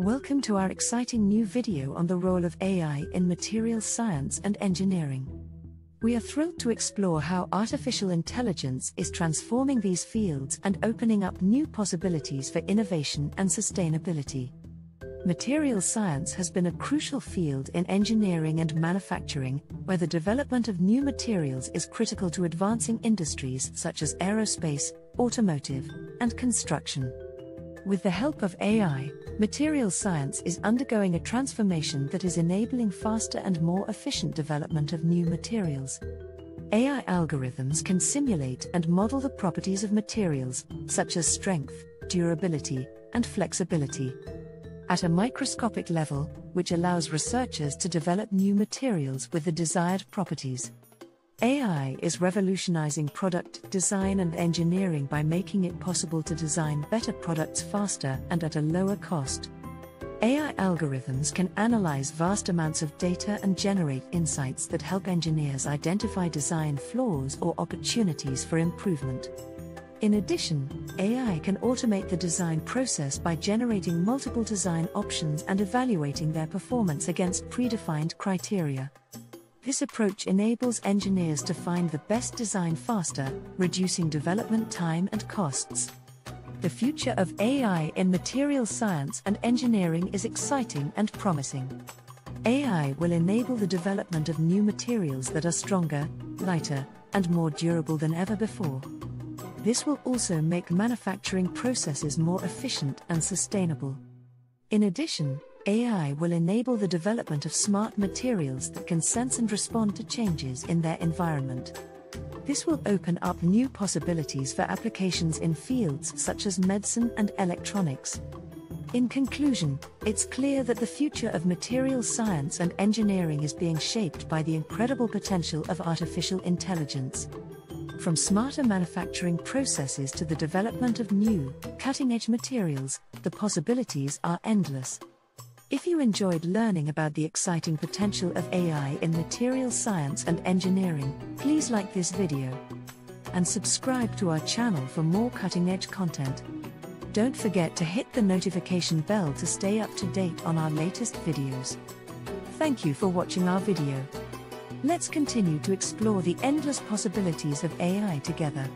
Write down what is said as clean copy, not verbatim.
Welcome to our exciting new video on the role of AI in materials science and engineering. We are thrilled to explore how artificial intelligence is transforming these fields and opening up new possibilities for innovation and sustainability. Materials science has been a crucial field in engineering and manufacturing, where the development of new materials is critical to advancing industries such as aerospace, automotive, and construction. With the help of AI, materials science is undergoing a transformation that is enabling faster and more efficient development of new materials. AI algorithms can simulate and model the properties of materials, such as strength, durability, and flexibility, at a microscopic level, which allows researchers to develop new materials with the desired properties. AI is revolutionizing product design and engineering by making it possible to design better products faster and at a lower cost. AI algorithms can analyze vast amounts of data and generate insights that help engineers identify design flaws or opportunities for improvement. In addition, AI can automate the design process by generating multiple design options and evaluating their performance against predefined criteria. This approach enables engineers to find the best design faster, reducing development time and costs. The future of AI in materials science and engineering is exciting and promising. AI will enable the development of new materials that are stronger, lighter, and more durable than ever before. This will also make manufacturing processes more efficient and sustainable. In addition, AI will enable the development of smart materials that can sense and respond to changes in their environment. This will open up new possibilities for applications in fields such as medicine and electronics. In conclusion, it's clear that the future of materials science and engineering is being shaped by the incredible potential of artificial intelligence. From smarter manufacturing processes to the development of new, cutting-edge materials, the possibilities are endless. If you enjoyed learning about the exciting potential of AI in materials science and engineering, please like this video and subscribe to our channel for more cutting-edge content. Don't forget to hit the notification bell to stay up to date on our latest videos. Thank you for watching our video. Let's continue to explore the endless possibilities of AI together.